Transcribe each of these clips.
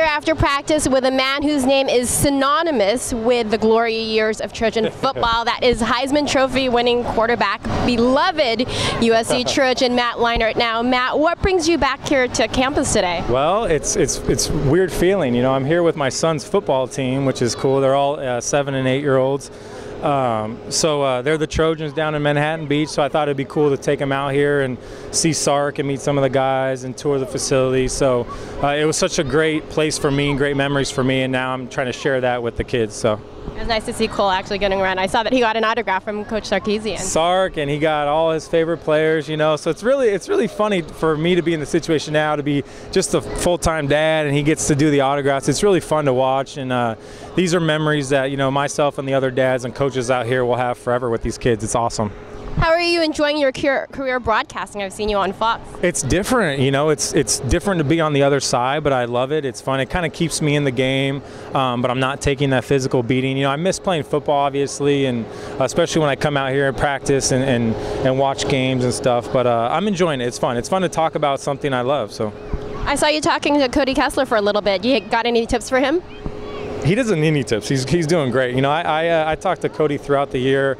here after practice with a man whose name is synonymous with the glory years of Trojan football. That is Heisman Trophy winning quarterback, beloved USC Trojan Matt Leinart. Now, Matt, what brings you back here to campus today? Well, it's a weird feeling. You know, I'm here with my son's football team, which is cool. They're all 7- and 8-year-olds. They're the Trojans down in Manhattan Beach, so I thought it'd be cool to take them out here and see Sark and meet some of the guys and tour the facility. So it was such a great place for me and great memories for me, and now I'm trying to share that with the kids. So it was nice to see Cole actually getting around. I saw that he got an autograph from Coach Sarkisian. Sark, and he got all his favorite players, you know. So it's really funny for me to be in the situation now, to be just a full-time dad, and he gets to do the autographs. It's really fun to watch, and these are memories that, you know, myself and the other dads and coaches out here will have forever with these kids. It's awesome. How are you enjoying your career broadcasting? I've seen you on Fox. It's different, you know. It's different to be on the other side, but I love it. It's fun. It kind of keeps me in the game, but I'm not taking that physical beating. You know, I miss playing football, obviously, and especially when I come out here and practice and watch games and stuff. But I'm enjoying it. It's fun. It's fun to talk about something I love. So, I saw you talking to Cody Kessler for a little bit. You got any tips for him? He doesn't need any tips. He's doing great. You know, I talked to Cody throughout the year.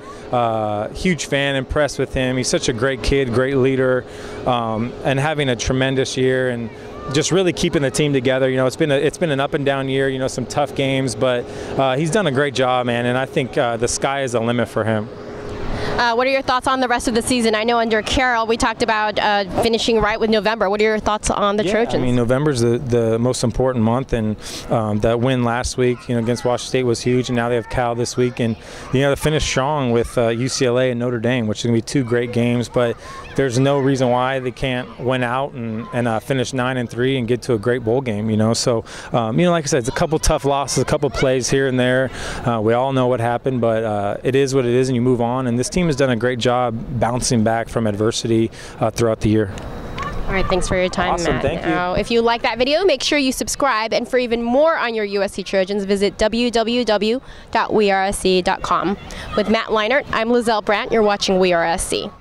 Huge fan, impressed with him. He's such a great kid, great leader, and having a tremendous year and just really keeping the team together. You know, it's been an up and down year. You know, some tough games, but he's done a great job, man. And I think the sky is the limit for him. What are your thoughts on the rest of the season? I know under Carroll we talked about finishing right with November. What are your thoughts on the Trojans? I mean, November's the most important month, and that win last week, you know, against Washington State was huge, and now they have Cal this week, and you know, they finish strong with UCLA and Notre Dame, which is going to be two great games. But there's no reason why they can't win out and finish 9-3 and get to a great bowl game. You know, so you know, like I said, it's a couple tough losses, a couple plays here and there. We all know what happened, but it is what it is, and you move on. And this team has done a great job bouncing back from adversity throughout the year. All right, thanks for your time, awesome, Matt. Thank you. If you like that video, make sure you subscribe, and for even more on your USC Trojans, visit www.wearesc.com. With Matt Leinart, I'm Lizelle Brandt. You're watching WeAreSC.